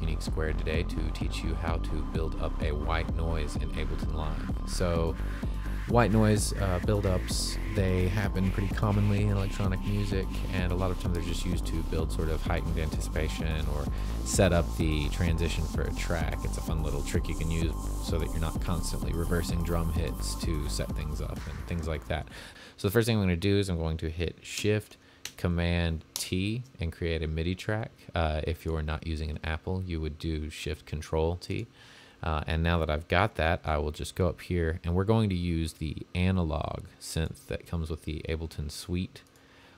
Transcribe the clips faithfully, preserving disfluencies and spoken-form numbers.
with Unique Squared today to teach you how to build up a white noise in Ableton Live. So white noise uh, buildups, they happen pretty commonly in electronic music, and a lot of times they're just used to build sort of heightened anticipation or set up the transition for a track. It's a fun little trick you can use so that you're not constantly reversing drum hits to set things up and things like that. So the first thing I'm going to do is I'm going to hit Shift, Command T and create a MIDI track. Uh, if you're not using an Apple, you would do Shift, Control T. Uh, and now that I've got that, I will just go up here, and we're going to use the analog synth that comes with the Ableton Suite,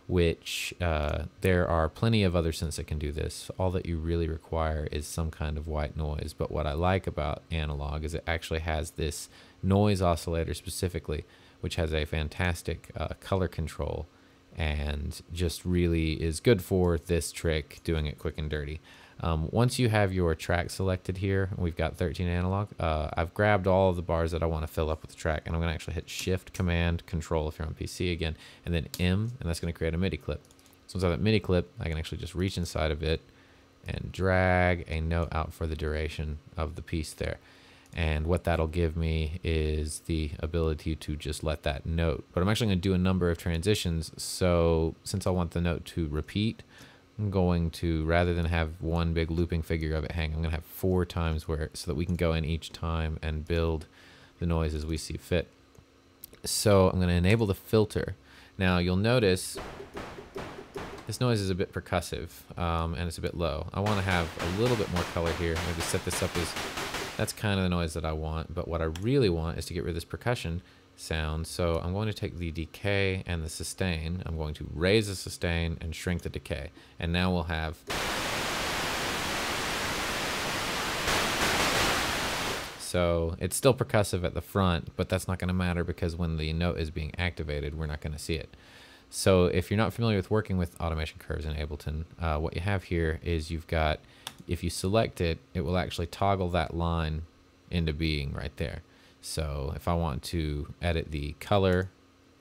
which uh, there are plenty of other synths that can do this. All that you really require is some kind of white noise. But what I like about analog is it actually has this noise oscillator specifically, which has a fantastic uh, color control and just really is good for this trick, doing it quick and dirty. Um, once you have your track selected here, we've got thirteen analog. Uh, I've grabbed all of the bars that I want to fill up with the track, and I'm going to actually hit Shift, Command, Control if you're on P C again, and then M, and that's going to create a MIDI clip. So once I have that MIDI clip, I can actually just reach inside of it and drag a note out for the duration of the piece there. And what that'll give me is the ability to just let that note. But I'm actually going to do a number of transitions, so since I want the note to repeat, I'm going to, rather than have one big looping figure of it hang, I'm going to have four times where, so that we can go in each time and build the noise as we see fit. So I'm going to enable the filter. Now you'll notice this noise is a bit percussive, um, and it's a bit low. I want to have a little bit more color here. I'm going to set this up as, that's kind of the noise that I want, but what I really want is to get rid of this percussion sound. So I'm going to take the decay and the sustain. I'm going to raise the sustain and shrink the decay. And now we'll have... So it's still percussive at the front, but that's not going to matter because when the note is being activated, we're not going to see it. So if you're not familiar with working with automation curves in Ableton, uh, what you have here is you've got, if you select it, it will actually toggle that line into being right there. So if I want to edit the color,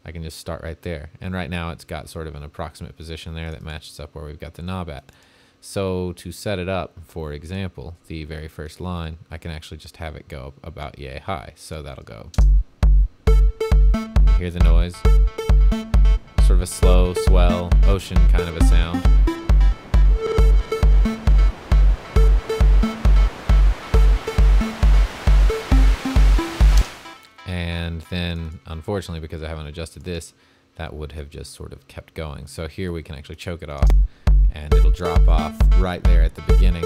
I can just start right there. And right now it's got sort of an approximate position there that matches up where we've got the knob at. So to set it up, for example, the very first line, I can actually just have it go about yay high. So that'll go. Hear the noise. Sort of a slow swell, ocean kind of a sound. And then, unfortunately, because I haven't adjusted this, that would have just sort of kept going. So here we can actually choke it off, and it'll drop off right there at the beginning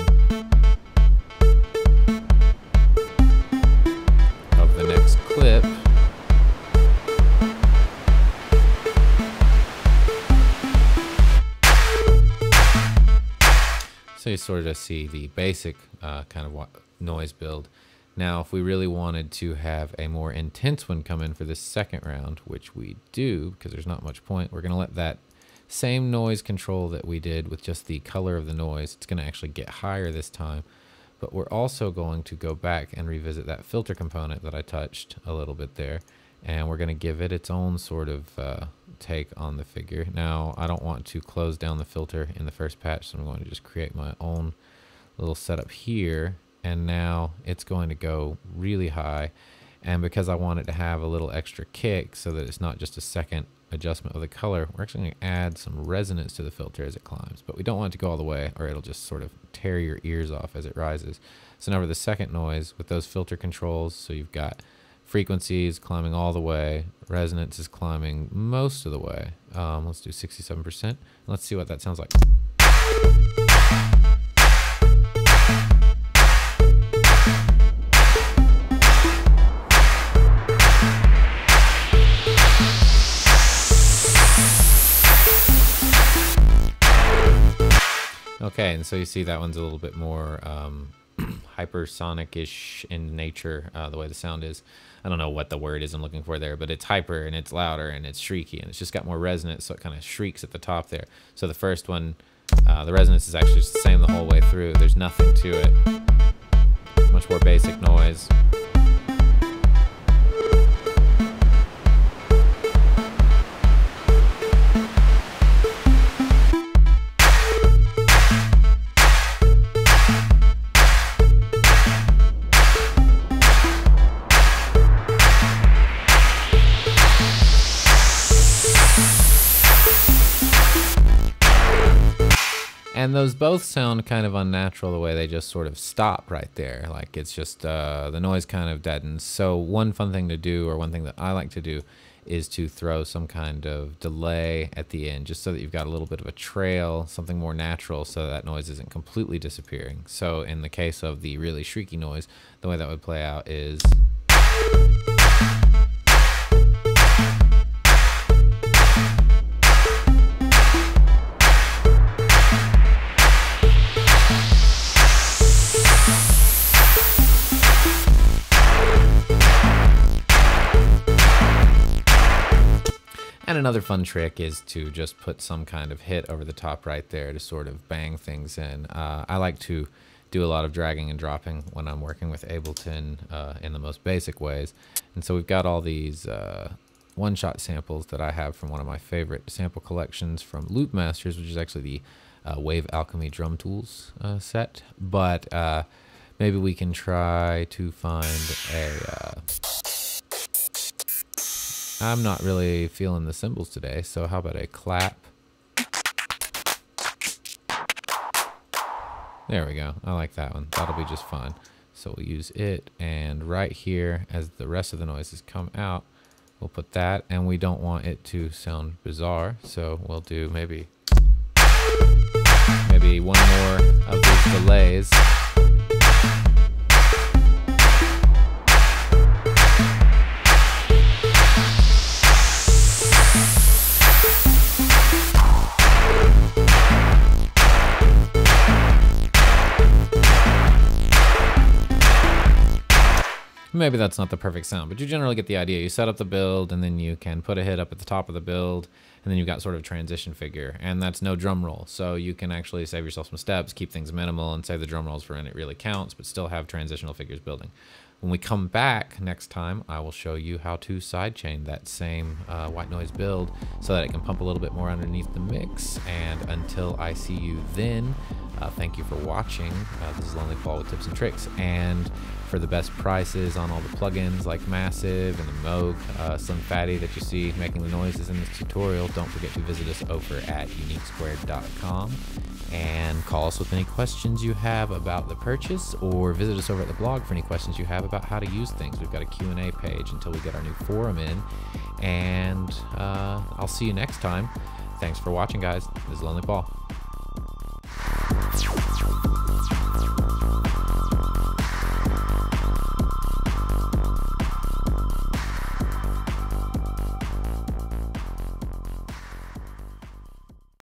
of the next clip. So you sort of see the basic uh, kind of noise build. Now, if we really wanted to have a more intense one come in for this second round, which we do because there's not much point, we're going to let that same noise control that we did with just the color of the noise, it's going to actually get higher this time. But we're also going to go back and revisit that filter component that I touched a little bit there. And we're going to give it its own sort of uh, take on the figure. Now, I don't want to close down the filter in the first patch, so I'm going to just create my own little setup here. And now it's going to go really high, and because I want it to have a little extra kick so that it's not just a second adjustment of the color, we're actually going to add some resonance to the filter as it climbs, but we don't want it to go all the way or it'll just sort of tear your ears off as it rises. So now for the second noise with those filter controls, so you've got frequencies climbing all the way, resonance is climbing most of the way. Um, let's do sixty-seven percent. Let's see what that sounds like. Okay, and so you see that one's a little bit more um, hypersonic-ish in nature, uh, the way the sound is. I don't know what the word is I'm looking for there, but it's hyper, and it's louder, and it's shrieky, and it's just got more resonance, so it kind of shrieks at the top there. So the first one, uh, the resonance is actually just the same the whole way through. There's nothing to it. Much more basic noise. And those both sound kind of unnatural the way they just sort of stop right there. Like it's just uh, the noise kind of deadens. So one fun thing to do, or one thing that I like to do, is to throw some kind of delay at the end, just so that you've got a little bit of a trail, something more natural, so that noise isn't completely disappearing. So in the case of the really shrieky noise, the way that would play out is... And another fun trick is to just put some kind of hit over the top right there to sort of bang things in. Uh, I like to do a lot of dragging and dropping when I'm working with Ableton uh, in the most basic ways. And so we've got all these uh, one-shot samples that I have from one of my favorite sample collections from Loopmasters, which is actually the uh, Wave Alchemy Drum Tools uh, set. But uh, maybe we can try to find a... Uh, I'm not really feeling the cymbals today, so how about a clap? There we go. I like that one. That'll be just fine. So we'll use it, and right here, as the rest of the noises come out, we'll put that, and we don't want it to sound bizarre, so we'll do maybe, maybe one more of these delays. Maybe that's not the perfect sound, but you generally get the idea. You set up the build, and then you can put a hit up at the top of the build, and then you've got sort of a transition figure, and that's no drum roll. So you can actually save yourself some steps, keep things minimal, and save the drum rolls for when it really counts, but still have transitional figures building. When we come back next time, I will show you how to sidechain that same uh, white noise build so that it can pump a little bit more underneath the mix. And until I see you then, uh, thank you for watching. Uh, this is Lonely Paul with tips and tricks. And for the best prices on all the plugins like Massive and the Moog, uh, Slim Fatty that you see making the noises in this tutorial, don't forget to visit us over at Unique Squared dot com. And call us with any questions you have about the purchase, or visit us over at the blog for any questions you have about how to use things. We've got a Q and A page until we get our new forum in, and uh, I'll see you next time. Thanks for watching, guys. This is Lonely Paul.